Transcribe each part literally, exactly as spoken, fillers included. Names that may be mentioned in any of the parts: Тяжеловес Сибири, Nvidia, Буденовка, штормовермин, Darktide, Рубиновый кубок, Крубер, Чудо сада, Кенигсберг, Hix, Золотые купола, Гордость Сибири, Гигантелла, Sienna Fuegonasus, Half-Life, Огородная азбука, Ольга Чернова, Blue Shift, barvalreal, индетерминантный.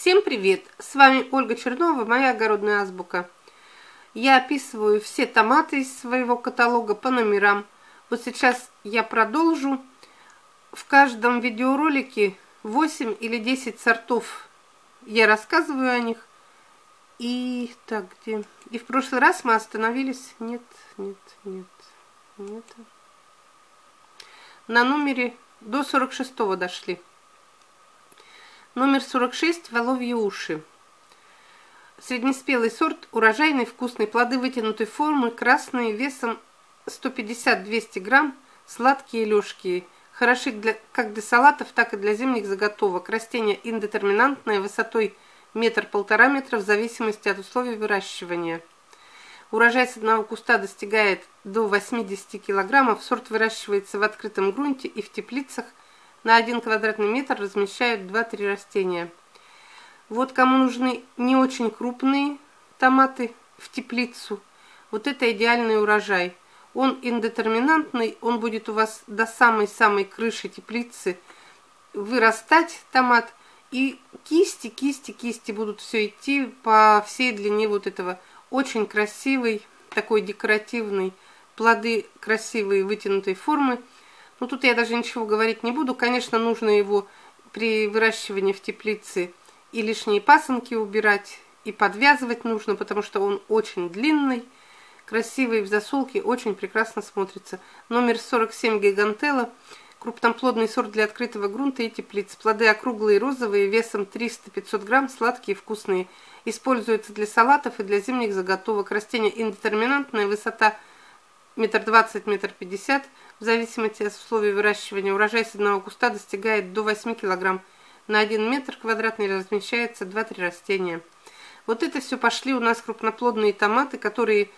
Всем привет! С вами Ольга Чернова, моя огородная азбука. Я описываю все томаты из своего каталога по номерам. Вот сейчас я продолжу. В каждом видеоролике восемь или десять сортов я рассказываю о них. И так, где? И в прошлый раз мы остановились. Нет, нет, нет, нет. На номере до сорок шестого дошли. Номер сорок шесть. Воловьи уши. Среднеспелый сорт, урожайный, вкусный, плоды вытянутой формы, красные, весом сто пятьдесят — двести грамм, сладкие и лёжкие. Хороши для, как для салатов, так и для зимних заготовок. Растение индетерминантное, высотой метр-полтора метра в зависимости от условий выращивания. Урожай с одного куста достигает до восьмидесяти килограммов. Сорт выращивается в открытом грунте и в теплицах. На один квадратный метр размещают два-три растения. Вот кому нужны не очень крупные томаты в теплицу, вот это идеальный урожай. Он индетерминантный, он будет у вас до самой-самой крыши теплицы вырастать, томат. И кисти, кисти, кисти будут все идти по всей длине вот этого. Очень красивый, такой декоративный, плоды красивые, вытянутой формы. Ну, тут я даже ничего говорить не буду. Конечно, нужно его при выращивании в теплице и лишние пасынки убирать, и подвязывать нужно, потому что он очень длинный, красивый, в засолке очень прекрасно смотрится. Номер сорок семь. Гигантелла. Крупноплодный сорт для открытого грунта и теплиц. Плоды округлые, розовые, весом триста-пятьсот грамм, сладкие, вкусные. Используется для салатов и для зимних заготовок. Растение индетерминантное, высота метр двадцать, метр пятьдесят, в зависимости от условий выращивания. Урожай с одного куста достигает до восьми килограмм. На один метр квадратный размещается два-три растения. Вот это все пошли у нас крупноплодные томаты, которые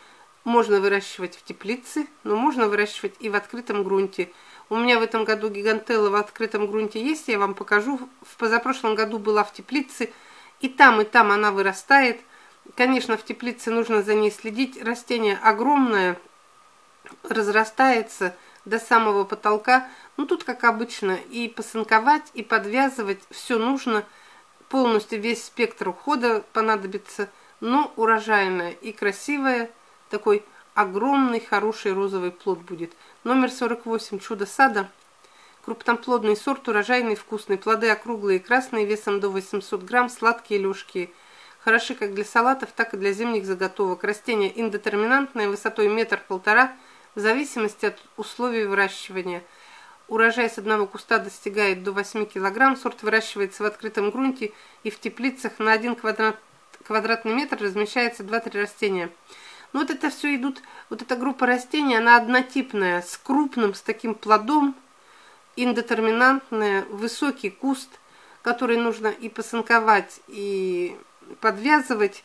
можно выращивать в теплице, но можно выращивать и в открытом грунте. У меня в этом году гигантелла в открытом грунте есть, я вам покажу. В позапрошлом году была в теплице, и там, и там она вырастает. Конечно, в теплице нужно за ней следить. Растение огромное, разрастается до самого потолка. Ну, тут, как обычно, и пасынковать, и подвязывать все нужно. Полностью весь спектр ухода понадобится, но урожайное и красивое. Такой огромный, хороший розовый плод будет. Номер сорок восемь. Чудо сада. Крупноплодный сорт, урожайный, вкусный. Плоды округлые и красные, весом до восьмисот грамм, сладкие, лёжкие. Хороши как для салатов, так и для зимних заготовок. Растение индетерминантное, высотой метр-полтора, в зависимости от условий выращивания. Урожай с одного куста достигает до восьми килограмм. Сорт выращивается в открытом грунте и в теплицах. На один квадрат, квадратный метр размещается два-три растения. Ну, вот это все идут, вот эта группа растений, она однотипная, с крупным, с таким плодом, индетерминантная, высокий куст, который нужно и пасынковать, и подвязывать.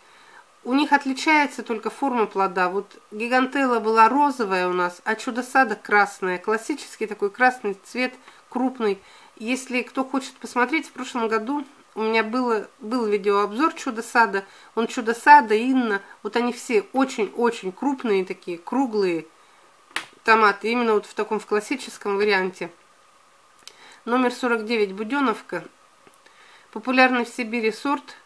У них отличается только форма плода. Вот гигантелла была розовая у нас, а чудо сада красная. Классический такой красный цвет, крупный. Если кто хочет посмотреть, в прошлом году у меня было, был видеообзор чудо сада. Он чудо сада, Инна. Вот они все очень-очень крупные такие, круглые томаты. Именно вот в таком, в классическом варианте. Номер сорок девять. Буденовка. Популярный в Сибири сорт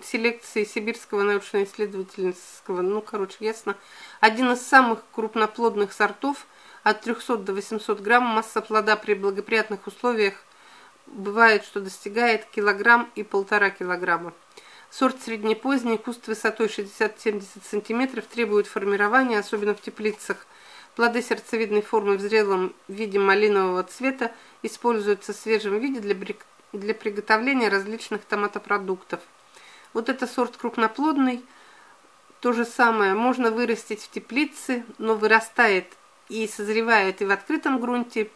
селекции Сибирского научно-исследовательского, ну, короче, ясно. Один из самых крупноплодных сортов, от трёхсот до восьмисот грамм, масса плода при благоприятных условиях бывает, что достигает килограмм и полтора килограмма. Сорт среднепоздний, куст высотой шестьдесят-семьдесят сантиметров, требует формирования, особенно в теплицах. Плоды сердцевидной формы в зрелом виде малинового цвета, используются в свежем виде для, для приготовления различных томатопродуктов. Вот это сорт крупноплодный, то же самое, можно вырастить в теплице, но вырастает и созревает и в открытом грунте,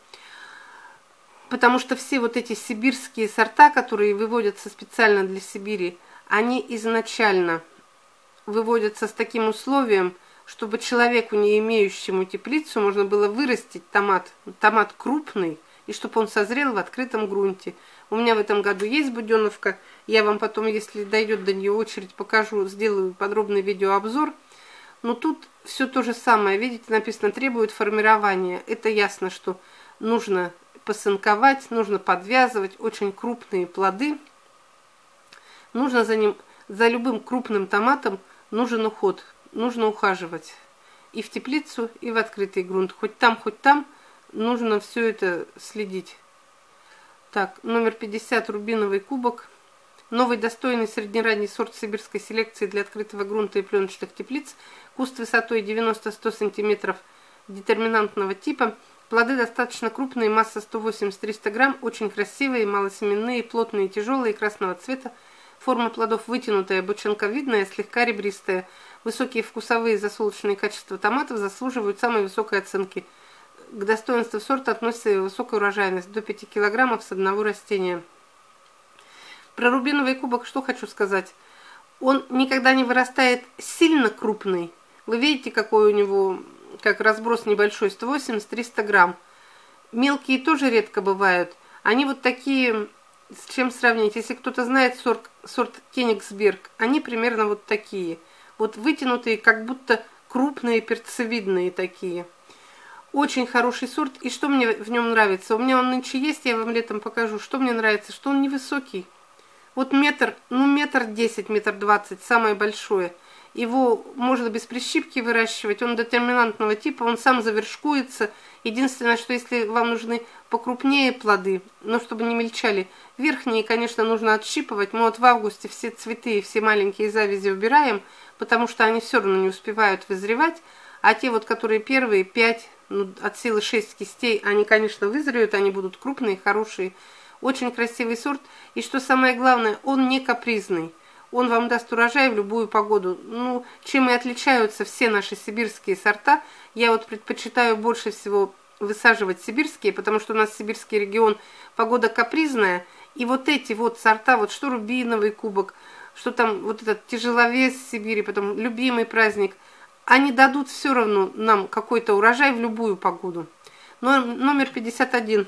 потому что все вот эти сибирские сорта, которые выводятся специально для Сибири, они изначально выводятся с таким условием, чтобы человеку, не имеющему теплицу, можно было вырастить томат, томат крупный, и чтобы он созрел в открытом грунте. У меня в этом году есть буденовка. Я вам потом, если дойдет до нее очередь, покажу, сделаю подробный видеообзор. Но тут все то же самое. Видите, написано «требует формирования». Это ясно, что нужно пасынковать, нужно подвязывать. Очень крупные плоды. Нужно за ним, за любым крупным томатом нужен уход, нужно ухаживать. И в теплицу, и в открытый грунт. Хоть там, хоть там нужно все это следить. Так, номер пятьдесят, рубиновый кубок. Новый достойный среднеранний сорт сибирской селекции для открытого грунта и пленочных теплиц. Куст высотой девяносто-сто см детерминантного типа. Плоды достаточно крупные, масса сто восемьдесят-триста грамм, очень красивые, малосеменные, плотные, тяжелые, красного цвета. Форма плодов вытянутая, бочонковидная, слегка ребристая. Высокие вкусовые и засолочные качества томатов заслуживают самой высокой оценки. К достоинству сорта относится и высокая урожайность, до пяти килограммов с одного растения. Про рубиновый кубок что хочу сказать. Он никогда не вырастает сильно крупный. Вы видите, какой у него, как разброс небольшой, сто восемьдесят-триста грамм. Мелкие тоже редко бывают. Они вот такие... С чем сравнить? Если кто-то знает сорт, сорт Кенигсберг, они примерно вот такие. Вот вытянутые, как будто крупные, перцевидные такие. Очень хороший сорт. И что мне в нем нравится? У меня он нынче есть, я вам летом покажу. Что мне нравится? Что он невысокий. Вот метр, ну метр десять, метр двадцать, самое большое. Его можно без прищипки выращивать. Он детерминантного типа, он сам завершкуется. Единственное, что если вам нужны покрупнее плоды, но чтобы не мельчали. Верхние, конечно, нужно отщипывать. Мы вот в августе все цветы и все маленькие завязи убираем, потому что они все равно не успевают вызревать. А те вот, которые первые, пять, ну, от силы шесть кистей, они, конечно, вызреют, они будут крупные, хорошие. Очень красивый сорт. И что самое главное, он не капризный. Он вам даст урожай в любую погоду. Ну, чем и отличаются все наши сибирские сорта. Я вот предпочитаю больше всего высаживать сибирские, потому что у нас сибирский регион, погода капризная. И вот эти вот сорта, вот что рубиновый кубок, что там вот этот тяжеловес Сибири, потом любимый праздник, они дадут все равно нам какой-то урожай в любую погоду. Номер пятьдесят один.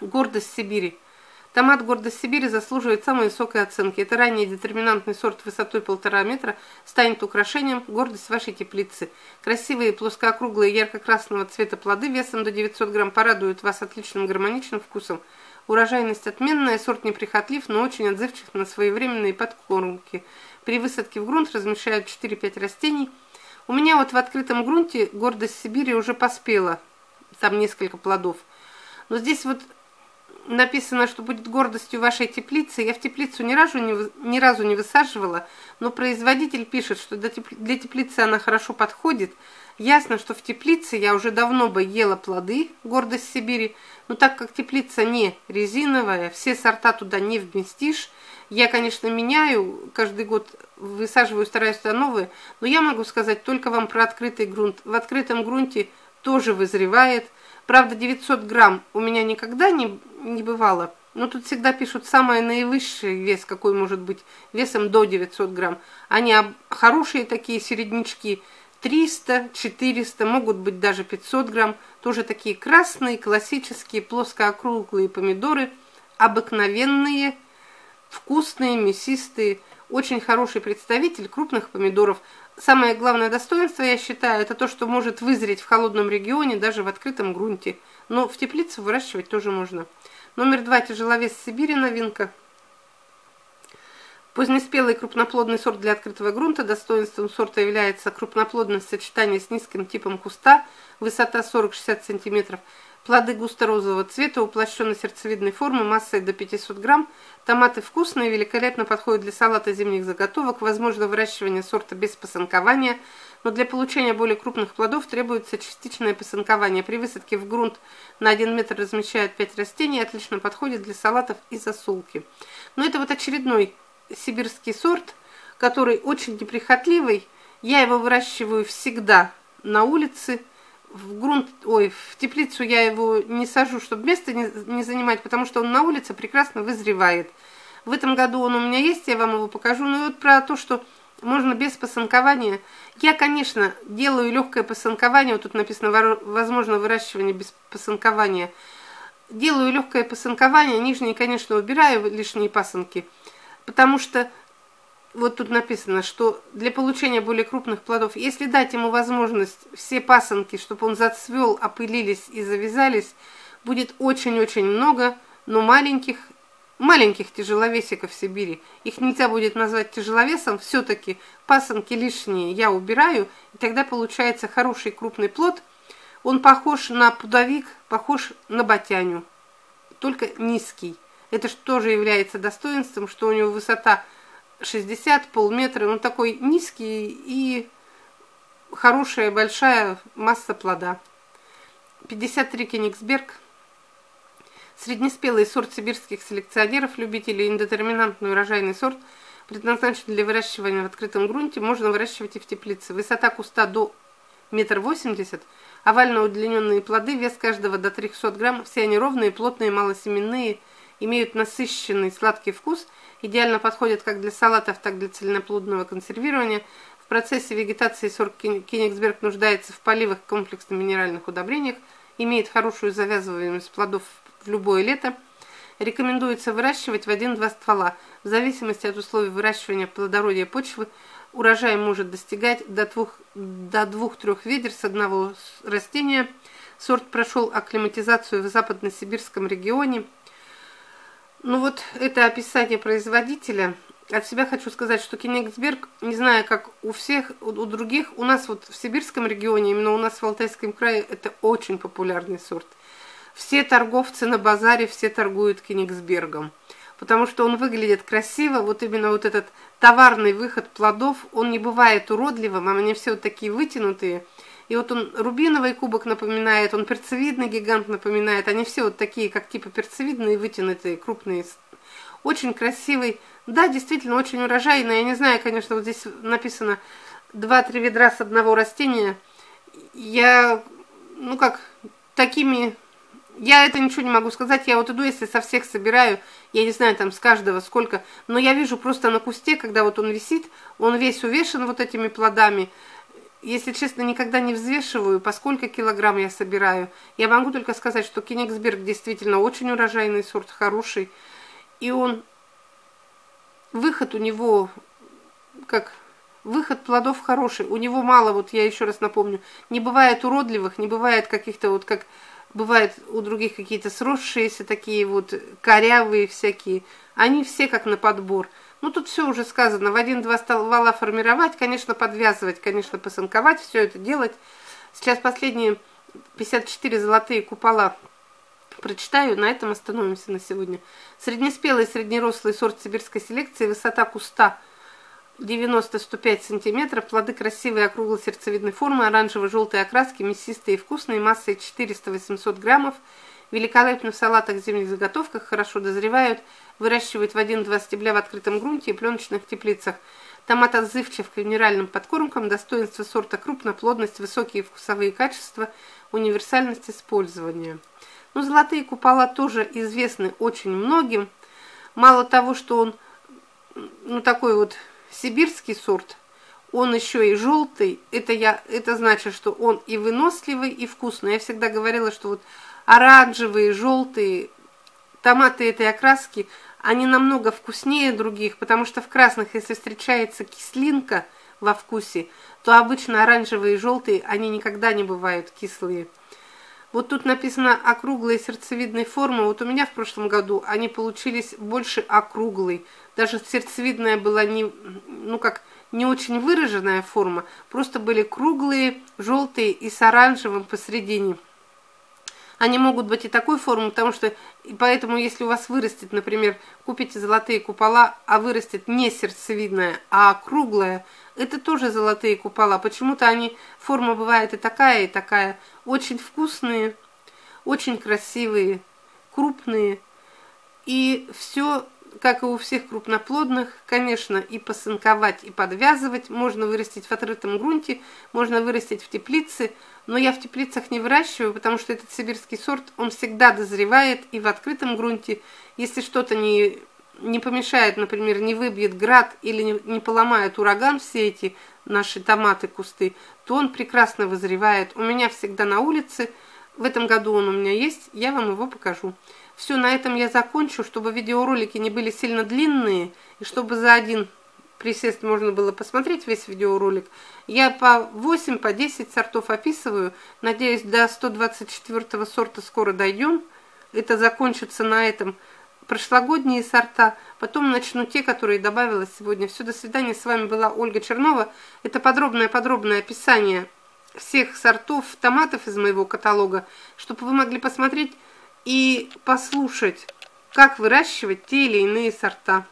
Гордость Сибири. Томат «Гордость Сибири» заслуживает самой высокой оценки. Это ранний детерминантный сорт высотой полтора метра, станет украшением «Гордость вашей теплицы». Красивые, плоскоокруглые, ярко-красного цвета плоды весом до девятисот грамм порадуют вас отличным гармоничным вкусом. Урожайность отменная, сорт неприхотлив, но очень отзывчив на своевременные подкормки. При высадке в грунт размещают четыре-пять растений. У меня вот в открытом грунте «Гордость Сибири» уже поспела, там несколько плодов. Но здесь вот... Написано, что будет гордостью вашей теплицы. Я в теплицу ни разу не, ни разу не высаживала, но производитель пишет, что для теплицы она хорошо подходит. Ясно, что в теплице я уже давно бы ела плоды «Гордость Сибири», но так как теплица не резиновая, все сорта туда не вместишь. Я, конечно, меняю, каждый год высаживаю, стараюсь туда новые, но я могу сказать только вам про открытый грунт. В открытом грунте тоже вызревает. Правда, девятьсот грамм у меня никогда не, не бывало, но тут всегда пишут самый наивысший вес, какой может быть, весом до девятисот грамм. Они хорошие такие середнячки, триста-четыреста, могут быть даже пятьсот грамм. Тоже такие красные, классические, плоскоокруглые помидоры, обыкновенные, вкусные, мясистые. Очень хороший представитель крупных помидоров. Самое главное достоинство, я считаю, это то, что может вызреть в холодном регионе, даже в открытом грунте. Но в теплицу выращивать тоже можно. Номер два. Тяжеловес Сибири. Новинка. Позднеспелый крупноплодный сорт для открытого грунта. Достоинством сорта является крупноплодность в сочетании с низким типом куста. Высота сорок-шестьдесят см. Плоды густо-розового цвета, уплощенной сердцевидной формы, массой до пятисот грамм. Томаты вкусные, великолепно подходят для салата, зимних заготовок. Возможно выращивание сорта без пасынкования, но для получения более крупных плодов требуется частичное пасынкование. При высадке в грунт на один метр размещают пять растений, отлично подходит для салатов и засолки. Но это вот очередной сибирский сорт, который очень неприхотливый. Я его выращиваю всегда на улице. В грунт, ой, в теплицу я его не сажу, чтобы место не, не занимать, потому что он на улице прекрасно вызревает. В этом году он у меня есть, я вам его покажу. Ну и вот про то, что можно без пасынкования. Я, конечно, делаю легкое пасынкование. Вот тут написано, возможно, выращивание без пасынкования. Делаю легкое пасынкование, нижние, конечно, убираю, лишние пасынки. Потому что, вот тут написано, что для получения более крупных плодов, если дать ему возможность все пасынки, чтобы он зацвел, опылились и завязались, будет очень-очень много, но маленьких, маленьких тяжеловесиков Сибири. Их нельзя будет назвать тяжеловесом, все-таки пасынки лишние я убираю, и тогда получается хороший крупный плод. Он похож на пудовик, похож на ботяню, только низкий. Это же тоже является достоинством, что у него высота шестьдесят, полметра, он такой низкий и хорошая большая масса плода. пятьдесят три Кенигсберг. Среднеспелый сорт сибирских селекционеров, любителей, индетерминантный урожайный сорт, предназначен для выращивания в открытом грунте, можно выращивать и в теплице. Высота куста до метра восьмидесяти, овально удлиненные плоды, вес каждого до трёхсот грамм, все они ровные, плотные, малосеменные, имеют насыщенный сладкий вкус, идеально подходят как для салатов, так и для цельноплодного консервирования. В процессе вегетации сорт Кенигсберг нуждается в поливах, комплексно-минеральных удобрениях, имеет хорошую завязываемость плодов в любое лето. Рекомендуется выращивать в один-два ствола. В зависимости от условий выращивания, плодородия почвы, урожай может достигать до двух-трёх ведер с одного растения. Сорт прошел акклиматизацию в западно-сибирском регионе. Ну вот это описание производителя. От себя хочу сказать, что Кенигсберг, не знаю, как у всех, у других, у нас вот в сибирском регионе, именно у нас в Алтайском крае, это очень популярный сорт. Все торговцы на базаре, все торгуют Кенигсбергом, потому что он выглядит красиво, вот именно вот этот товарный выход плодов, он не бывает уродливым, а они все вот такие вытянутые. И вот он рубиновый кубок напоминает, он перцевидный гигант напоминает, они все вот такие, как типа перцевидные, вытянутые, крупные. Очень красивый, да, действительно очень урожайный, я не знаю, конечно, вот здесь написано два-три ведра с одного растения, я, ну как, такими... Я это ничего не могу сказать, я вот иду, если со всех собираю, я не знаю там с каждого сколько, но я вижу просто на кусте, когда вот он висит, он весь увешан вот этими плодами. Если честно, никогда не взвешиваю, по сколько килограмм я собираю. Я могу только сказать, что Кенигсберг действительно очень урожайный сорт, хороший, и он, выход у него, как... Выход плодов хороший, у него мало, вот я еще раз напомню, не бывает уродливых, не бывает каких-то вот как... Бывают у других какие-то сросшиеся такие вот корявые всякие. Они все как на подбор. Ну, тут все уже сказано. В один-два ствола формировать, конечно, подвязывать, конечно, пасынковать, все это делать. Сейчас последние пятьдесят четыре золотые купола прочитаю. На этом остановимся на сегодня. Среднеспелый, среднерослый сорт сибирской селекции. Высота куста девяносто-сто пять сантиметров, плоды красивые, округло-сердцевидной формы, оранжево-желтые окраски, мясистые и вкусные, массой четыреста-восемьсот граммов, великолепно в салатах, зимних заготовках, хорошо дозревают, выращивают в один-два стебля в открытом грунте и пленочных теплицах. Томат отзывчив к минеральным подкормкам, достоинство сорта крупно, плодность, высокие вкусовые качества, универсальность использования. Ну, золотые купола тоже известны очень многим. Мало того, что он, ну, такой вот сибирский сорт, он еще и желтый, это, я, это значит, что он и выносливый, и вкусный. Я всегда говорила, что вот оранжевые, желтые томаты этой окраски, они намного вкуснее других, потому что в красных, если встречается кислинка во вкусе, то обычно оранжевые и желтые, они никогда не бывают кислые. Вот тут написано округлые сердцевидные формы. Вот у меня в прошлом году они получились больше округлые. Даже сердцевидная была не, ну как, не очень выраженная форма. Просто были круглые, желтые и с оранжевым посередине. Они могут быть и такой формы, потому что... И поэтому, если у вас вырастет, например, купите золотые купола, а вырастет не сердцевидная, а круглая, это тоже золотые купола. Почему-то они, форма бывает и такая, и такая. Очень вкусные, очень красивые, крупные. И все, как и у всех крупноплодных, конечно, и пасынковать, и подвязывать. Можно вырастить в открытом грунте, можно вырастить в теплице. Но я в теплицах не выращиваю, потому что этот сибирский сорт, он всегда дозревает и в открытом грунте. Если что-то не, не помешает, например, не выбьет град или не, не поломает ураган все эти наши томаты, кусты, то он прекрасно вызревает. У меня всегда на улице, в этом году он у меня есть, я вам его покажу. Все, на этом я закончу, чтобы видеоролики не были сильно длинные, и чтобы за один присест можно было посмотреть весь видеоролик. Я по восемь, по десять сортов описываю. Надеюсь, до сто двадцать четвёртого сорта скоро дойдем. Это закончится на этом прошлогодние сорта, потом начну те, которые добавила сегодня. Все, до свидания. С вами была Ольга Чернова. Это подробное-подробное описание всех сортов томатов из моего каталога, чтобы вы могли посмотреть и послушать, как выращивать те или иные сорта.